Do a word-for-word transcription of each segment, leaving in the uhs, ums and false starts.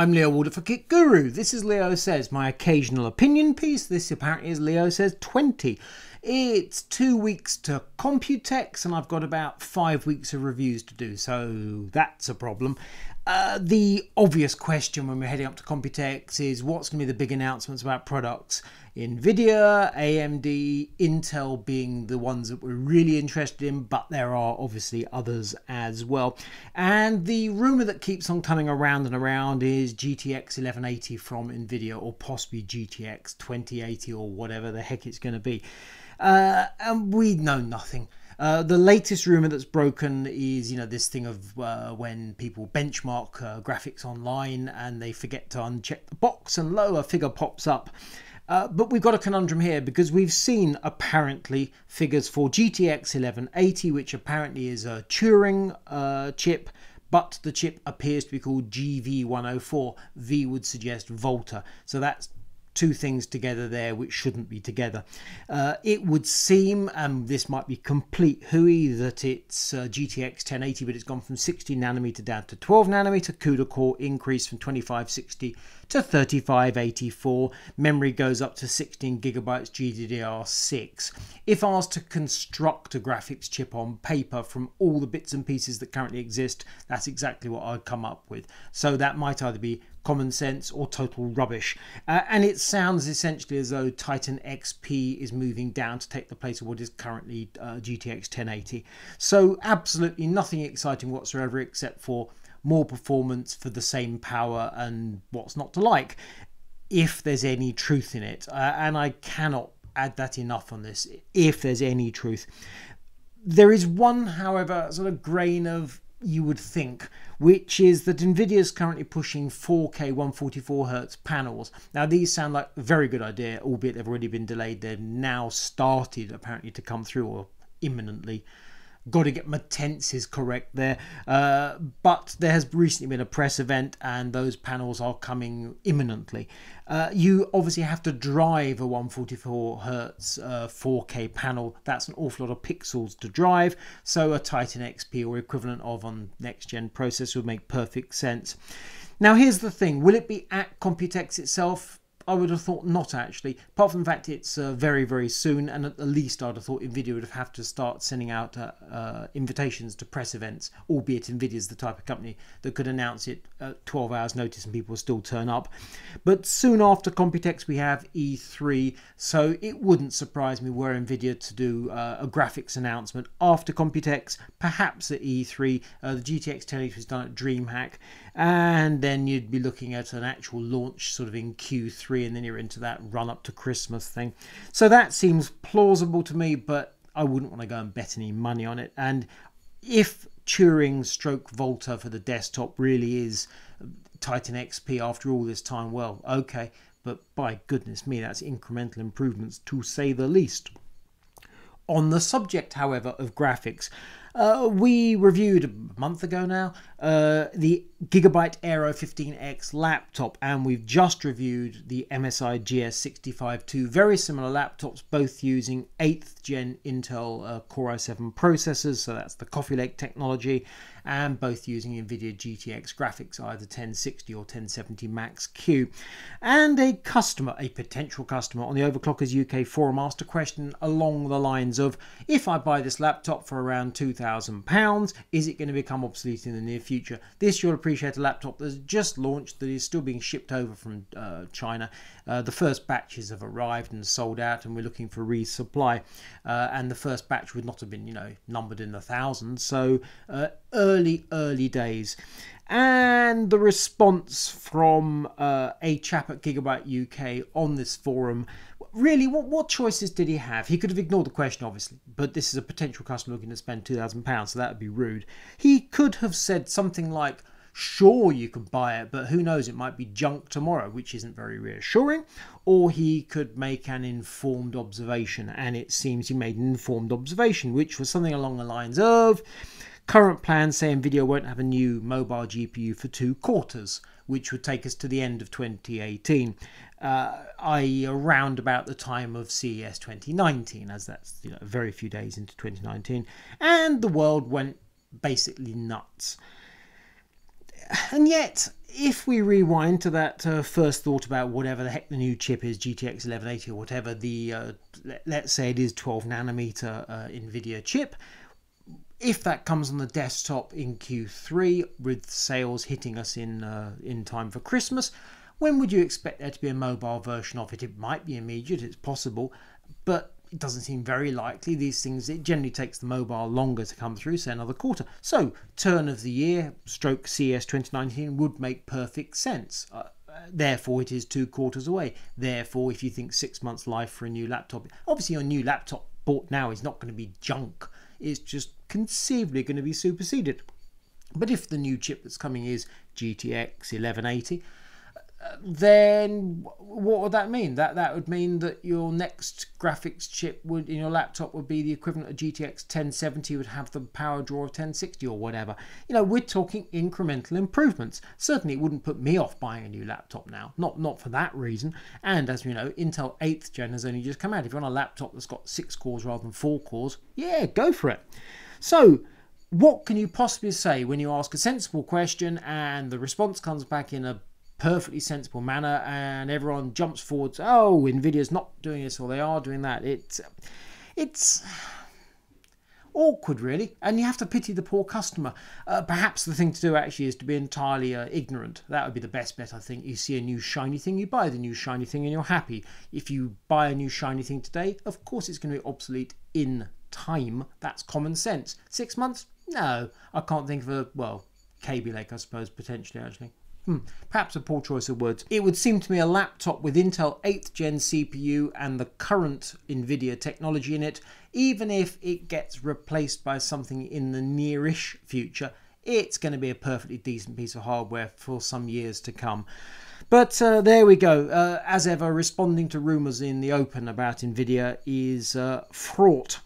I'm Leo Waldock for KitGuru. This is Leo Says, my occasional opinion piece. This apparently is Leo Says twenty. It's two weeks to Computex and I've got about five weeks of reviews to do, so that's a problem. Uh, the obvious question when we're heading up to Computex is what's going to be the big announcements about products? Nvidia, A M D, Intel being the ones that we're really interested in, but there are obviously others as well. And the rumour that keeps on coming around and around is G T X eleven eighty from Nvidia, or possibly G T X twenty eighty, or whatever the heck it's going to be. Uh, and we know nothing. Uh, the latest rumour that's broken is, you know, this thing of uh, when people benchmark uh, graphics online and they forget to uncheck the box and lo, a figure pops up. Uh, but we've got a conundrum here because we've seen apparently figures for G T X eleven eighty, which apparently is a Turing uh, chip, but the chip appears to be called G V one oh four. V would suggest Volta. So that's two things together there which shouldn't be together. Uh, it would seem, and um, this might be complete hooey, that it's uh, G T X ten eighty, but it's gone from sixteen nanometer down to twelve nanometer. CUDA core increase from twenty-five sixty to thirty-five eighty-four. Memory goes up to sixteen gigabytes G D D R six. If asked to construct a graphics chip on paper from all the bits and pieces that currently exist, that's exactly what I'd come up with. So that might either be common sense or total rubbish. Uh, and it sounds essentially as though Titan X P is moving down to take the place of what is currently uh, G T X ten eighty. So absolutely nothing exciting whatsoever except for more performance for the same power, and what's not to like, if there's any truth in it. Uh, and I cannot add that enough on this, if there's any truth. There is one, however, sort of grain of you would think, which is that Nvidia's currently pushing four K one forty-four hertz panels. Now these sound like a very good idea, albeit they've already been delayed. They've now started apparently to come through, or imminently. Got to get my tenses correct there. Uh, but there has recently been a press event and those panels are coming imminently. Uh, you obviously have to drive a one forty-four hertz uh, four K panel. That's an awful lot of pixels to drive. So a Titan X P or equivalent of on next-gen processor would make perfect sense. Now here's the thing. Will it be at Computex itself? I would have thought not, actually, apart from the fact it's uh, very, very soon, and at the least I'd have thought Nvidia would have to start sending out uh, uh, invitations to press events, albeit Nvidia's the type of company that could announce it at twelve hours notice and people still turn up. But soon after Computex we have E three, so it wouldn't surprise me were Nvidia to do uh, a graphics announcement after Computex, perhaps at E three. Uh, the G T X ten eighty was done at DreamHack, and then you'd be looking at an actual launch sort of in Q three, and then you're into that run up to Christmas thing. So that seems plausible to me, but I wouldn't want to go and bet any money on it. And if Turing stroke Volta for the desktop really is Titan X P after all this time, well, okay, but by goodness me, that's incremental improvements to say the least. On the subject, however, of graphics, uh, we reviewed a month ago now uh, the Gigabyte Aero fifteen X laptop, and we've just reviewed the M S I G S six five two, two very similar laptops, both using eighth gen Intel uh, Core i seven processors, so that's the Coffee Lake technology, and both using Nvidia G T X graphics, either ten sixty or ten seventy Max-Q. And a customer, a potential customer, on the Overclockers U K forum asked a question along the lines of, if I buy this laptop for around two thousand pounds, is it going to become obsolete in the near future? This you'll appreciate a laptop that's just launched, that is still being shipped over from uh, China. Uh, the first batches have arrived and sold out, and we're looking for resupply. Uh, and the first batch would not have been, you know, numbered in the thousands. So uh, early, early days. And the response from uh, a chap at Gigabyte U K on this forum, really, what, what choices did he have? He could have ignored the question, obviously, but this is a potential customer looking to spend two thousand pounds, so that would be rude. He could have said something like, sure, you can buy it, but who knows, it might be junk tomorrow, which isn't very reassuring. Or he could make an informed observation, and it seems he made an informed observation, which was something along the lines of, current plans say Nvidia won't have a new mobile G P U for two quarters, which would take us to the end of twenty eighteen, uh, that is around about the time of C E S twenty nineteen, as that's, you know, very few days into twenty nineteen, and the world went basically nuts. And yet, if we rewind to that uh, first thought about whatever the heck the new chip is, G T X eleven eighty or whatever, the uh, let's say it is twelve nanometer uh, Nvidia chip, if that comes on the desktop in Q three with sales hitting us in uh, in time for Christmas, when would you expect there to be a mobile version of it? It might be immediate, it's possible, but it doesn't seem very likely. These things, it generally takes the mobile longer to come through, say another quarter. So turn of the year stroke C E S twenty nineteen would make perfect sense. Uh, therefore it is two quarters away. Therefore, if you think six months life for a new laptop, obviously your new laptop bought now is not going to be junk. It's just conceivably going to be superseded. But if the new chip that's coming is G T X eleven eighty, then what would that mean? That that would mean that your next graphics chip would in your laptop would be the equivalent of G T X ten seventy, would have the power draw of ten sixty or whatever. You know, we're talking incremental improvements. Certainly it wouldn't put me off buying a new laptop now, not not for that reason. And as we know, Intel eighth gen has only just come out. If you're on a laptop that's got six cores rather than four cores, yeah, go for it. So what can you possibly say when you ask a sensible question and the response comes back in a perfectly sensible manner and everyone jumps forward to, oh, Nvidia's not doing this or they are doing that? It's it's awkward, really, and you have to pity the poor customer. Uh, perhaps the thing to do actually is to be entirely uh, ignorant. That would be the best bet, I think. You see a new shiny thing, you buy the new shiny thing and you're happy. If you buy a new shiny thing today, of course it's going to be obsolete in time. That's common sense. Six months? No, I can't think of a, well, Coffee Lake, I suppose, potentially, actually. Hmm, perhaps a poor choice of words. It would seem to me a laptop with Intel eighth gen C P U and the current Nvidia technology in it, even if it gets replaced by something in the nearish future, it's going to be a perfectly decent piece of hardware for some years to come. But uh, there we go. Uh, as ever, responding to rumours in the open about Nvidia is uh, fraught.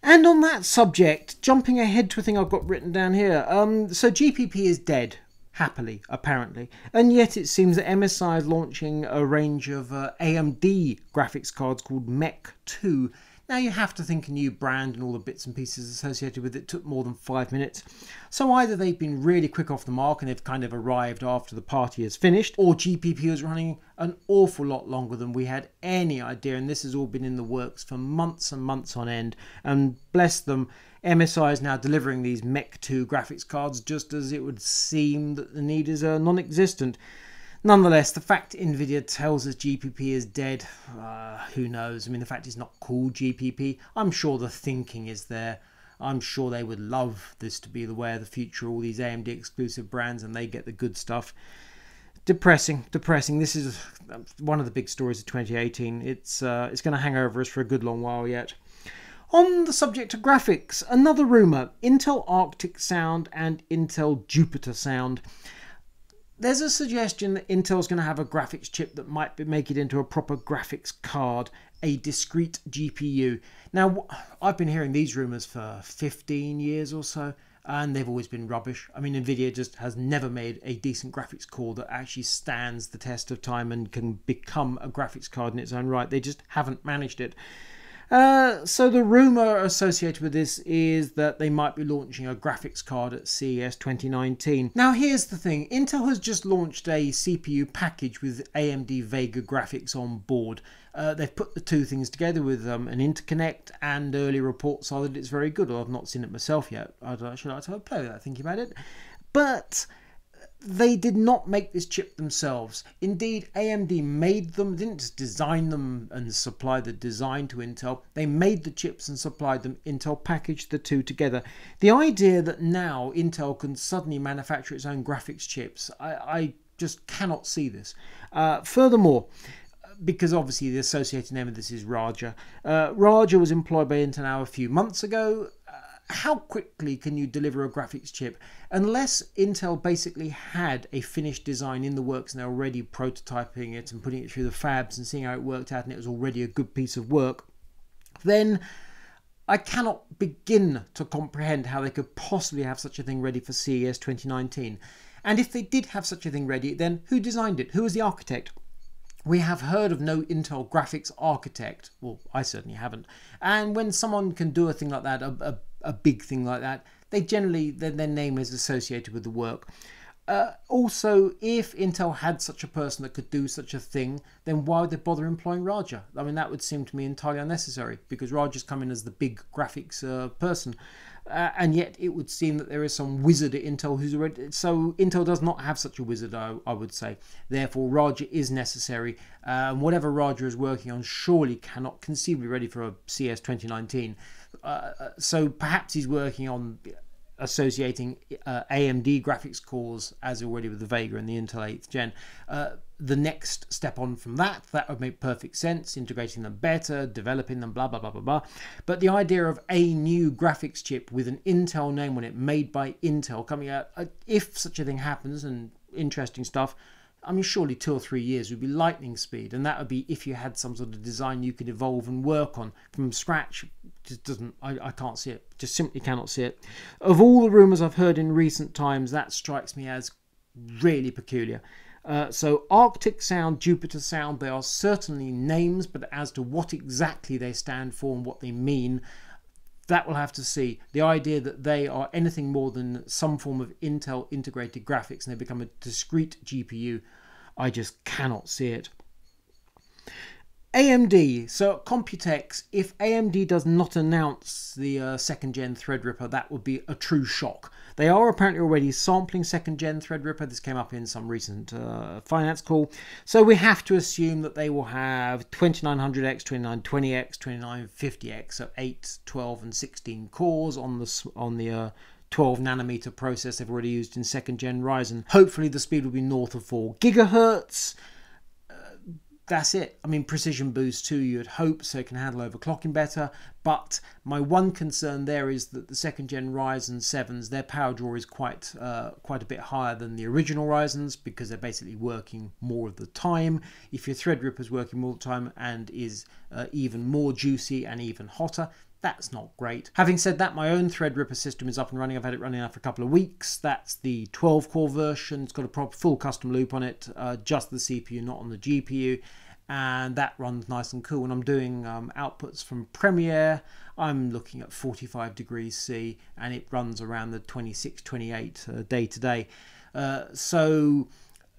And on that subject, jumping ahead to a thing I've got written down here. Um, so G P P is dead. Happily, apparently. And yet it seems that M S I is launching a range of uh, A M D graphics cards called Mech two. Now, you have to think a new brand and all the bits and pieces associated with it took more than five minutes. So either they've been really quick off the mark and they've kind of arrived after the party is finished, or G P P is running an awful lot longer than we had any idea, and this has all been in the works for months and months on end. And bless them, M S I is now delivering these Mech two graphics cards, just as it would seem that the need is uh, non-existent. Nonetheless, the fact Nvidia tells us G P P is dead, uh, who knows? I mean, the fact it's not called G P P, I'm sure the thinking is there. I'm sure they would love this to be the way of the future, all these A M D exclusive brands, and they get the good stuff. Depressing, depressing. This is one of the big stories of twenty eighteen. It's, uh, it's going to hang over us for a good long while yet. On the subject of graphics, another rumour, Intel Arctic Sound and Intel Jupiter Sound. There's a suggestion that Intel's going to have a graphics chip that might make it into a proper graphics card, a discrete G P U. Now, I've been hearing these rumours for fifteen years or so, and they've always been rubbish. I mean, Nvidia just has never made a decent graphics core that actually stands the test of time and can become a graphics card in its own right. They just haven't managed it. Uh, so the rumour associated with this is that they might be launching a graphics card at C E S twenty nineteen. Now, here's the thing. Intel has just launched a C P U package with A M D Vega graphics on board. Uh, they've put the two things together with um, an interconnect, and early reports are that it's very good. Well, I've not seen it myself yet. I'd actually like to have a play with that, thinking about it. But they did not make this chip themselves. Indeed, A M D made them, didn't just design them and supply the design to Intel. They made the chips and supplied them. Intel packaged the two together. The idea that now Intel can suddenly manufacture its own graphics chips, I, I just cannot see this. Uh, furthermore, because obviously the associated name of this is Raja. Uh, Raja was employed by Intel now a few months ago. How quickly can you deliver a graphics chip? Unless Intel basically had a finished design in the works and they're already prototyping it and putting it through the fabs and seeing how it worked out, and it was already a good piece of work, then I cannot begin to comprehend how they could possibly have such a thing ready for C E S twenty nineteen. And if they did have such a thing ready, then who designed it? Who was the architect? We have heard of no Intel graphics architect. Well, I certainly haven't. And when someone can do a thing like that, a, a a big thing like that, they generally, their, their name is associated with the work. Uh, also, if Intel had such a person that could do such a thing, then why would they bother employing Raja? I mean, that would seem to me entirely unnecessary, because Raja's come in as the big graphics uh, person. Uh, and yet it would seem that there is some wizard at Intel who's already... So Intel does not have such a wizard, I, I would say. Therefore, Raja is necessary. Uh, and whatever Raja is working on surely cannot conceivably be ready for a C E S twenty nineteen. Uh, so perhaps he's working on associating uh, A M D graphics cores, as already with the Vega and the Intel eighth gen. Uh, the next step on from that, that would make perfect sense, integrating them better, developing them, blah, blah, blah, blah, blah. But the idea of a new graphics chip with an Intel name on it, made by Intel, coming out, uh, if such a thing happens, and interesting stuff, I mean, surely two or three years would be lightning speed. And that would be if you had some sort of design you could evolve and work on from scratch. Just doesn't, I, I can't see it. Just simply cannot see it. Of all the rumours I've heard in recent times, that strikes me as really peculiar. Uh, so Arctic Sound, Jupiter Sound, they are certainly names, but as to what exactly they stand for and what they mean, that we'll have to see. The idea that they are anything more than some form of Intel integrated graphics and they become a discrete G P U, I just cannot see it. A M D, so at Computex, if A M D does not announce the uh, second gen Threadripper, that would be a true shock. They are apparently already sampling second gen Threadripper. This came up in some recent uh, finance call. So we have to assume that they will have twenty nine hundred X, twenty nine twenty X, twenty nine fifty X, so eight, twelve and sixteen cores on the, on the uh, twelve nanometer process they've already used in second gen Ryzen. Hopefully the speed will be north of four gigahertz. That's it. I mean, precision boost too, you'd hope, so it can handle overclocking better. But my one concern there is that the second gen Ryzen sevens, their power draw is quite uh, quite a bit higher than the original Ryzens, because they're basically working more of the time. If your Threadripper is working more of the time and is uh, even more juicy and even hotter, that's not great. Having said that, my own Threadripper system is up and running. I've had it running now for a couple of weeks. That's the twelve core version. It's got a proper full custom loop on it, uh, just the C P U, not on the G P U. And that runs nice and cool. When I'm doing um, outputs from Premiere, I'm looking at forty five degrees C, and it runs around the twenty six, twenty eight uh, day to day. Uh, so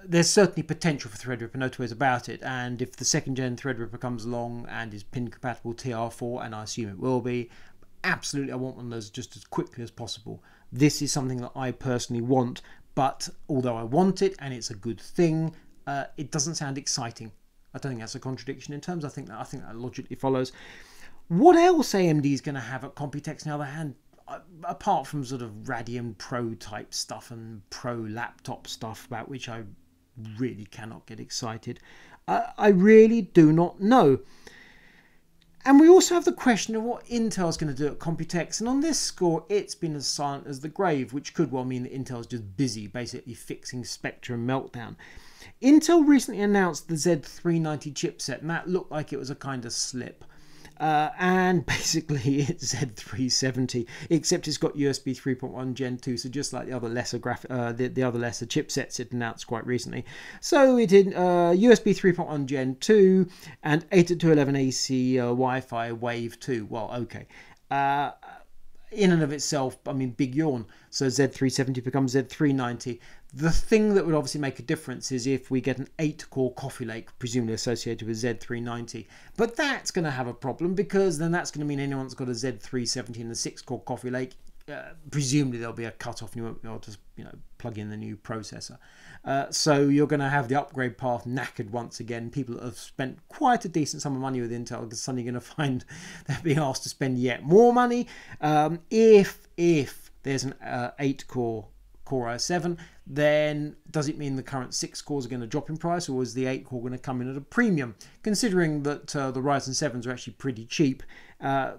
there's certainly potential for Threadripper, no two ways about it. And if the second gen Threadripper comes along and is pin compatible T R four, and I assume it will be, absolutely I want one of those just as quickly as possible. This is something that I personally want, but although I want it and it's a good thing, uh, it doesn't sound exciting. I don't think that's a contradiction in terms. I think that I think that logically follows. What else A M D is going to have at Computex on the other hand? Apart from sort of Radeon Pro type stuff and Pro laptop stuff, about which I really cannot get excited. Uh, I really do not know. And we also have the question of what Intel's going to do at Computex. And on this score, it's been as silent as the grave, which could well mean that Intel's just busy basically fixing Spectrum Meltdown. Intel recently announced the Z three ninety chipset, and that looked like it was a kind of slip. Uh, and basically it's Z three seventy, except it's got U S B three point one gen two, so just like the other lesser graph, uh, the, the other lesser chipsets it announced quite recently. So it did uh, U S B three point one gen two and eight to eleven A C uh, Wi-Fi wave two. Well, okay. Uh, in and of itself, I mean, big yawn. So Z three seventy becomes Z three ninety. The thing that would obviously make a difference is if we get an eight core Coffee Lake, presumably associated with Z three ninety. But that's going to have a problem, because then that's going to mean anyone's got a Z three seventy and a six core Coffee Lake, uh, presumably there'll be a cutoff and you won't be able to, you know, plug in the new processor. Uh, so you're going to have the upgrade path knackered once again. People that have spent quite a decent sum of money with Intel are suddenly going to find they're being asked to spend yet more money. Um, if, if there's an uh, eight core Core i seven, then does it mean the current six cores are going to drop in price, or is the eight core going to come in at a premium? Considering that uh, the Ryzen sevens are actually pretty cheap, uh,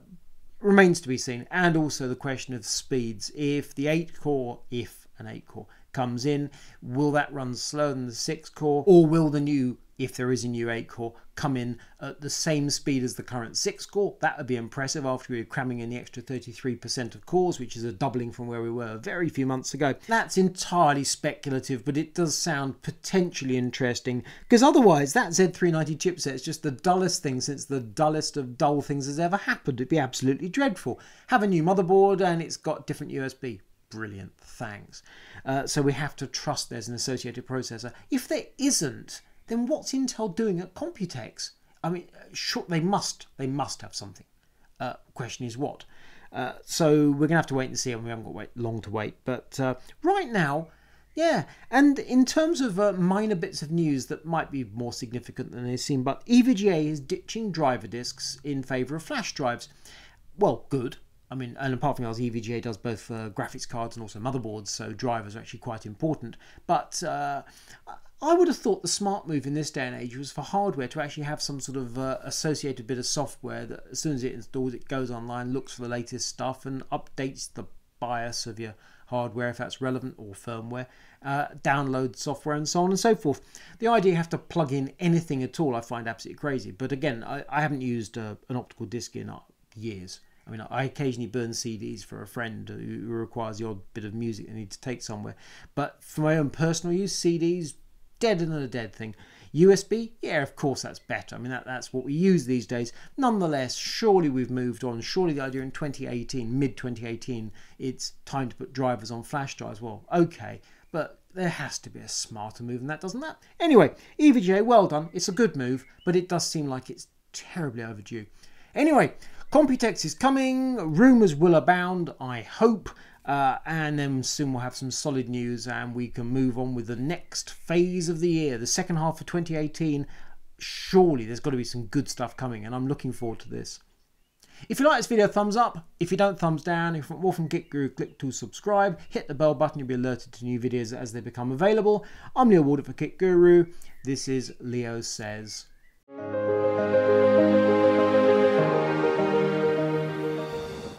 remains to be seen. And also the question of speeds. If the eight core, if an eight core comes in, will that run slower than the six core, or will the new, if there is a new eight core, come in at the same speed as the current six core. That would be impressive after we were cramming in the extra thirty three percent of cores, which is a doubling from where we were a very few months ago. That's entirely speculative, but it does sound potentially interesting, because otherwise that Z three ninety chipset is just the dullest thing since the dullest of dull things has ever happened. It'd be absolutely dreadful. Have a new motherboard and it's got different U S B. brilliant, thanks. Uh, so we have to trust there's an associated processor. If there isn't, then what's Intel doing at Computex? I mean, sure, they must, they must have something. Uh, question is what? Uh, so we're going to have to wait and see, and we haven't got wait, long to wait. But uh, right now, yeah. And in terms of uh, minor bits of news that might be more significant than they seem, but E V G A is ditching driver disks in favour of flash drives. Well, good. I mean, and apart from else, E V G A does both uh, graphics cards and also motherboards, so drivers are actually quite important. But uh, I would have thought the smart move in this day and age was for hardware to actually have some sort of uh, associated bit of software that as soon as it installs, it goes online, looks for the latest stuff and updates the BIOS of your hardware if that's relevant, or firmware, uh, download software and so on and so forth. The idea you have to plug in anything at all I find absolutely crazy. But again, I, I haven't used uh, an optical disc in years. I mean, I occasionally burn C Ds for a friend who requires the odd bit of music they need to take somewhere. But for my own personal use, C Ds, dead and a dead thing. U S B, yeah, of course that's better. I mean, that, that's what we use these days. Nonetheless, surely we've moved on. Surely the idea in twenty eighteen, mid twenty eighteen, it's time to put drivers on flash drives. Well, okay, but there has to be a smarter move than that, doesn't that? Anyway, E V G A, well done. It's a good move, but it does seem like it's terribly overdue. Anyway, Computex is coming, rumours will abound, I hope, uh, and then soon we'll have some solid news and we can move on with the next phase of the year, the second half of twenty eighteen. Surely there's got to be some good stuff coming, and I'm looking forward to this. If you like this video, thumbs up. If you don't, thumbs down. If you want more from KitGuru, click to subscribe. Hit the bell button, you'll be alerted to new videos as they become available. I'm Leo Waldock for KitGuru. This is Leo Says.